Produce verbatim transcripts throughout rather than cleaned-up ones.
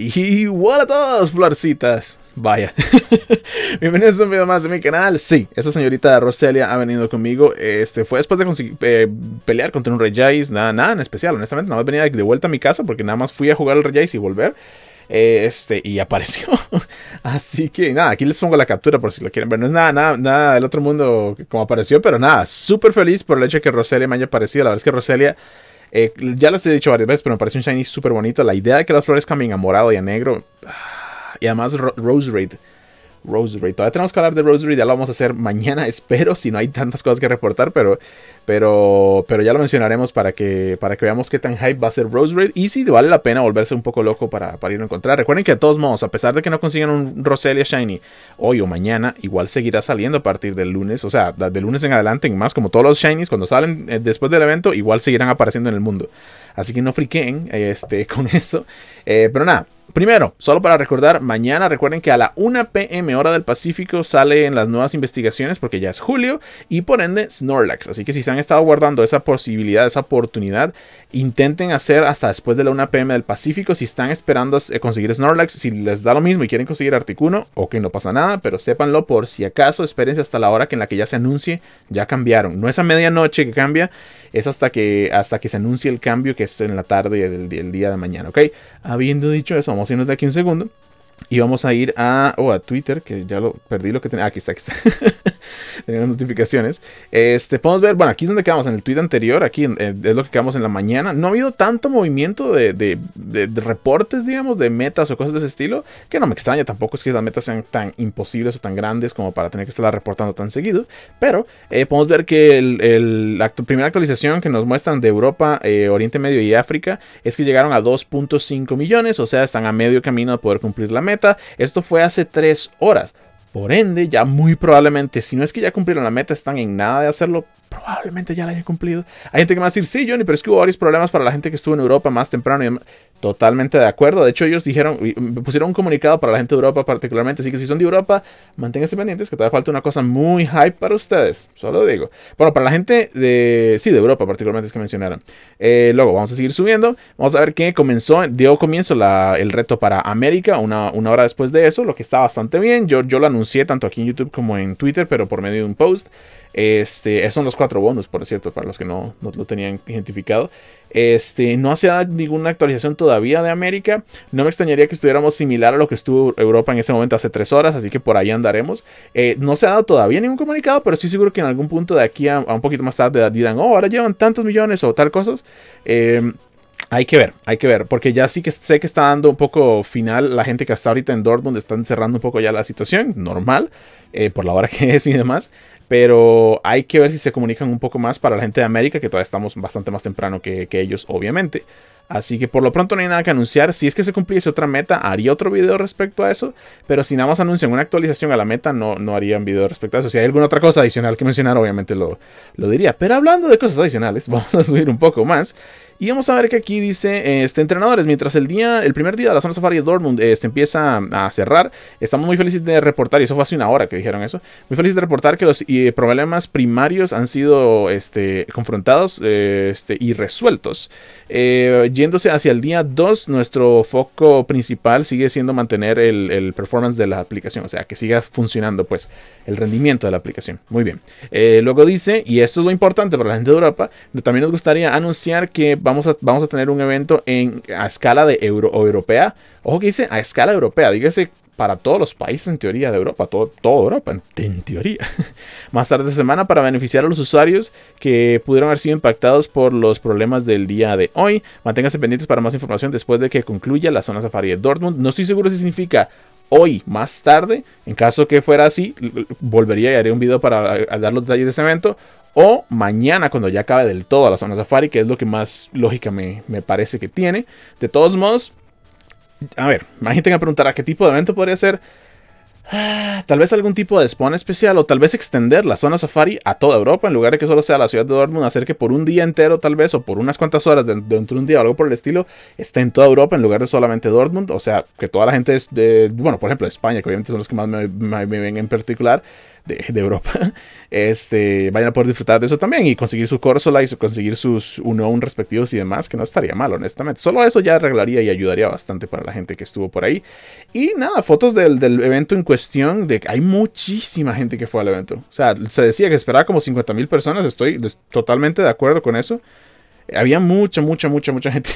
Y hola a todos, florcitas. Vaya. Bienvenidos a un video más de mi canal. Sí, esta señorita Roselia ha venido conmigo. Este fue después de conseguir, eh, pelear contra un Regis. Nada, nada en especial, honestamente. Nada más venía de vuelta a mi casa porque nada más fui a jugar al Regis y volver. Eh, este, y apareció. Así que nada, aquí les pongo la captura por si lo quieren ver. No es nada, nada, nada del otro mundo como apareció, pero nada, súper feliz por el hecho de que Roselia me haya aparecido. La verdad es que Roselia, eh, ya les he dicho varias veces, pero me parece un Shiny súper bonito. La idea de que las flores cambien a morado y a negro. Y además ro Roserade. Roserade. Todavía tenemos que hablar de Roserade. Ya lo vamos a hacer mañana, espero. Si no hay tantas cosas que reportar. Pero pero, pero ya lo mencionaremos para que, para que veamos qué tan hype va a ser Roserade. Y si vale la pena volverse un poco loco para, para ir a encontrar. Recuerden que de todos modos, a pesar de que no consigan un Roselia Shiny hoy o mañana, igual seguirá saliendo a partir del lunes. O sea, del lunes en adelante, en más, como todos los Shinies, cuando salen eh, después del evento, igual seguirán apareciendo en el mundo. Así que no friquen este, con eso. Eh, pero nada. Primero, solo para recordar, mañana recuerden que a la una p m hora del Pacífico salen las nuevas investigaciones porque ya es julio y por ende Snorlax. Así que si se han estado guardando esa posibilidad, esa oportunidad, intenten hacer hasta después de la una p m del Pacífico. Si están esperando conseguir Snorlax, si les da lo mismo y quieren conseguir Articuno, ok, no pasa nada, pero sépanlo por si acaso, espérense hasta la hora que en la que ya se anuncie, ya cambiaron. No es a medianoche que cambia, es hasta que, hasta que se anuncie el cambio, que es en la tarde del, del día de mañana, ok. Habiendo dicho eso, vamos a irnos de aquí un segundo y vamos a ir a, oh, a Twitter, que ya lo perdí lo que tenía. Ah, aquí está, aquí está. Tenía las notificaciones. Este, podemos ver, bueno, aquí es donde quedamos, en el tweet anterior, aquí eh, es lo que quedamos en la mañana. No ha habido tanto movimiento de, de, de, de reportes, digamos, de metas o cosas de ese estilo, que no me extraña, tampoco es que las metas sean tan imposibles o tan grandes como para tener que estar reportando tan seguido, pero eh, podemos ver que el, el, la actu- primera actualización que nos muestran de Europa, eh, Oriente Medio y África, es que llegaron a dos punto cinco millones, o sea, están a medio camino de poder cumplir la meta. Esto fue hace tres horas. Por ende, ya muy probablemente, si no es que ya cumplieron la meta, están en nada de hacerlo, probablemente ya la hayan cumplido. Hay gente que me va a decir, sí, Johnny, pero es que hubo varios problemas para la gente que estuvo en Europa más temprano. Y totalmente de acuerdo. De hecho, ellos dijeron, pusieron un comunicado para la gente de Europa particularmente. Así que si son de Europa, manténganse pendientes, que todavía falta una cosa muy hype para ustedes. Solo digo. Bueno, para la gente de, sí, de Europa particularmente es que mencionaron. Eh, luego, vamos a seguir subiendo. Vamos a ver qué comenzó, dio comienzo la, el reto para América una, una hora después de eso, lo que está bastante bien. Yo, yo lo anuncié tanto aquí en YouTube como en Twitter, pero por medio de un post. Este, esos son los cuatro bonus, por cierto, para los que no, no lo tenían identificado. Este, no hace ninguna actualización todavía de América. No me extrañaría que estuviéramos similar a lo que estuvo Europa en ese momento hace tres horas, así que por ahí andaremos. Eh, no se ha dado todavía ningún comunicado, pero estoy seguro que en algún punto de aquí a, a un poquito más tarde dirán, oh, ahora llevan tantos millones o tal cosas. Eh, Hay que ver, hay que ver, porque ya sí que sé que está dando un poco final la gente que hasta ahorita en Dortmund están cerrando un poco ya la situación, normal, eh, por la hora que es y demás, pero hay que ver si se comunican un poco más para la gente de América, que todavía estamos bastante más temprano que, que ellos, obviamente. Así que por lo pronto no hay nada que anunciar. Si es que se cumpliese otra meta, haría otro video respecto a eso. Pero si nada más anuncian una actualización a la meta, no, no harían video respecto a eso. Si hay alguna otra cosa adicional que mencionar, obviamente lo, lo diría. Pero hablando de cosas adicionales, vamos a subir un poco más. Y vamos a ver que aquí dice, este, entrenadores, mientras el día, el primer día de la zona safari de Dortmund este, empieza a cerrar, estamos muy felices de reportar, y eso fue hace una hora que dijeron eso, muy felices de reportar que los eh, problemas primarios han sido este, confrontados eh, este, y resueltos. Eh, yéndose hacia el día dos, nuestro foco principal sigue siendo mantener el, el performance de la aplicación, o sea, que siga funcionando pues el rendimiento de la aplicación. Muy bien. Eh, luego dice, y esto es lo importante para la gente de Europa, también nos gustaría anunciar que vamos a, vamos a tener un evento en, a escala de euro, o europea. Ojo que dice a escala europea, dígase para todos los países en teoría de Europa, todo, toda Europa en, en teoría. Más tarde de semana para beneficiar a los usuarios que pudieron haber sido impactados por los problemas del día de hoy. Manténganse pendientes para más información después de que concluya la zona safari de Dortmund. No estoy seguro si significa hoy, más tarde, en caso que fuera así, volvería y haré un video para a, a dar los detalles de ese evento. O mañana cuando ya acabe del todo la zona safari, que es lo que más lógica me, me parece que tiene. De todos modos, a ver, más gente me preguntará qué tipo de evento podría ser. Ah, tal vez algún tipo de spawn especial, o tal vez extender la zona safari a toda Europa en lugar de que solo sea la ciudad de Dortmund, hacer que por un día entero tal vez, o por unas cuantas horas dentro de un día o algo por el estilo, esté en toda Europa en lugar de solamente Dortmund. O sea, que toda la gente es de, bueno, por ejemplo de España, que obviamente son los que más me, me, me ven en particular, de, de Europa, este, vayan a poder disfrutar de eso también y conseguir su Corsola y su, conseguir sus uno-on respectivos y demás, que no estaría mal, honestamente. Solo eso ya arreglaría y ayudaría bastante para la gente que estuvo por ahí. Y nada, fotos del, del evento en cuestión, de que hay muchísima gente que fue al evento. O sea, se decía que esperaba como cincuenta mil personas, estoy totalmente de acuerdo con eso. Había mucha, mucha, mucha, mucha gente.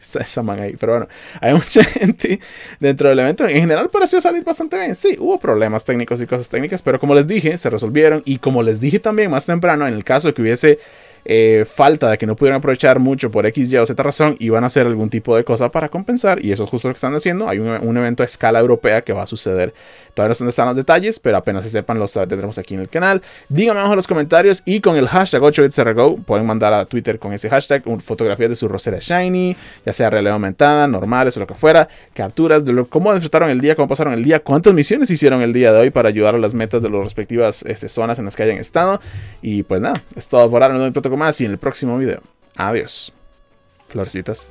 Está esa man ahí, pero bueno. Hay mucha gente dentro del evento. En general pareció salir bastante bien. Sí, hubo problemas técnicos y cosas técnicas, pero como les dije, se resolvieron. Y como les dije también más temprano, en el caso de que hubiese eh, falta, de que no pudieran aprovechar mucho por X, Y o Z razón, iban a hacer algún tipo de cosa para compensar. Y eso es justo lo que están haciendo. Hay un, un evento a escala europea que va a suceder. Todavía no están los detalles, pero apenas se sepan los tendremos aquí en el canal. Díganme abajo en los comentarios y con el hashtag ocho bits R G O pueden mandar a Twitter con ese hashtag fotografías de su Rosera Shiny, ya sea realidad aumentada, normales o lo que fuera, capturas de lo, cómo disfrutaron el día, cómo pasaron el día, cuántas misiones hicieron el día de hoy para ayudar a las metas de las respectivas este, zonas en las que hayan estado. Y pues nada, es todo por ahora, nos vemos pronto con más y en el próximo video. Adiós. Florecitas.